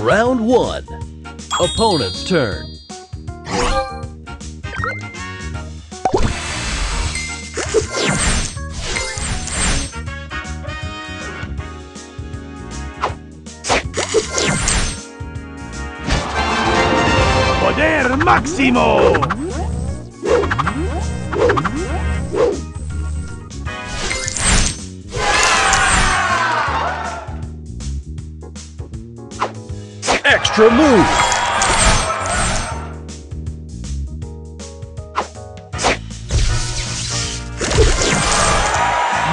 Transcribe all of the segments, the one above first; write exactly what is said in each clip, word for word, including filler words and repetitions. Round one. Opponent's turn. Poder Maximo! Extra move.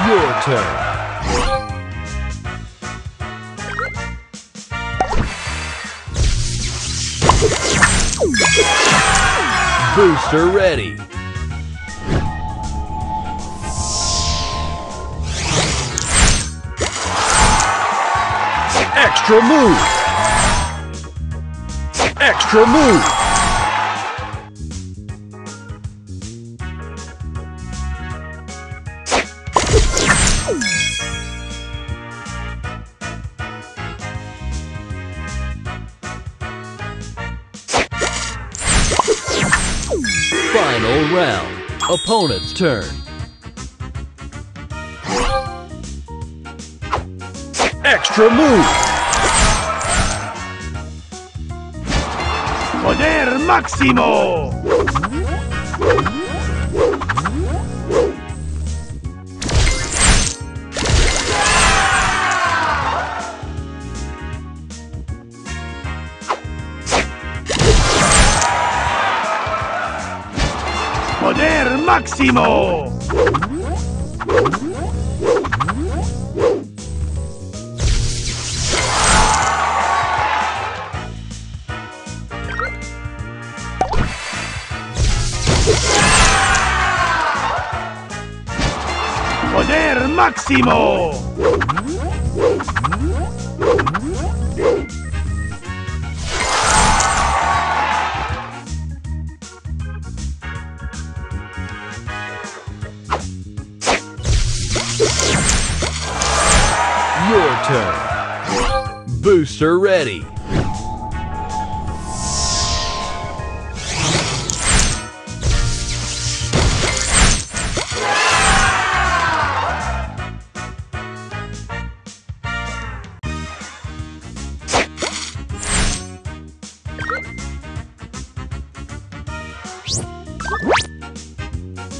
Your turn. Booster ready. Extra move. Extra move! Final round. Opponent's turn. Extra move! Poder Maximo! Poder Maximo! Poder Maximo! Your turn. Booster ready.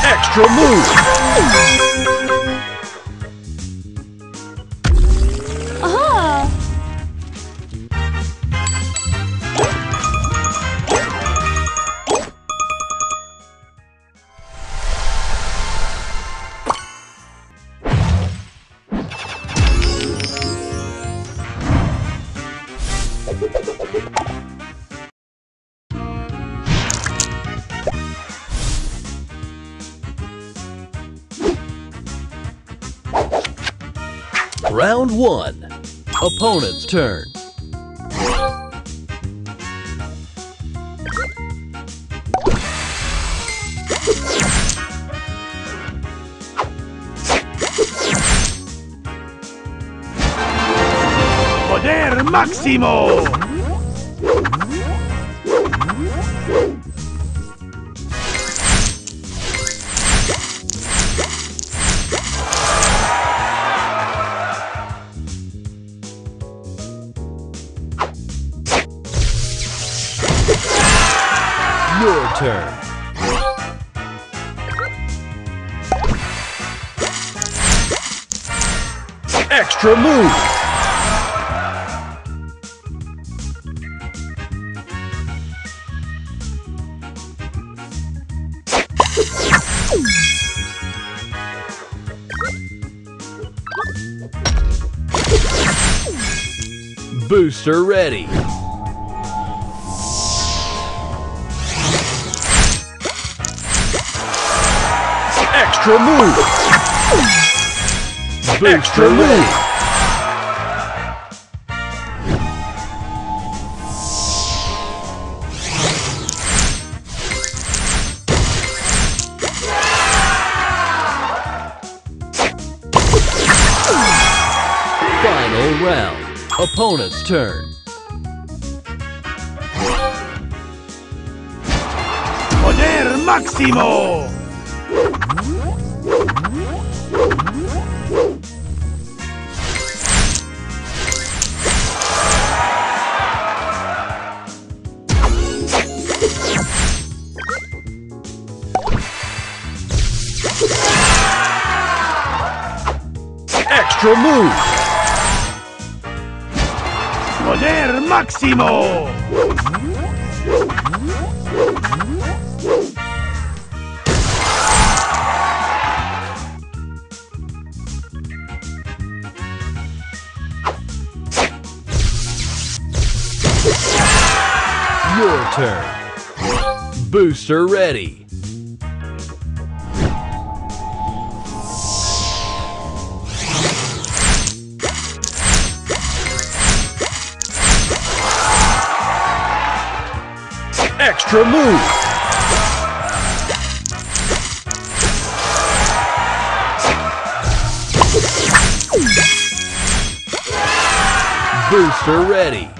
Extra move. Round one. Opponent's turn. Poder Maximo! Water. Extra move. Booster ready. Extra move. Extra move! Final round. Opponent's turn. Poder Maximo! Extra move! Poder Maximo! Your turn. Booster ready. Extra move! Booster ready!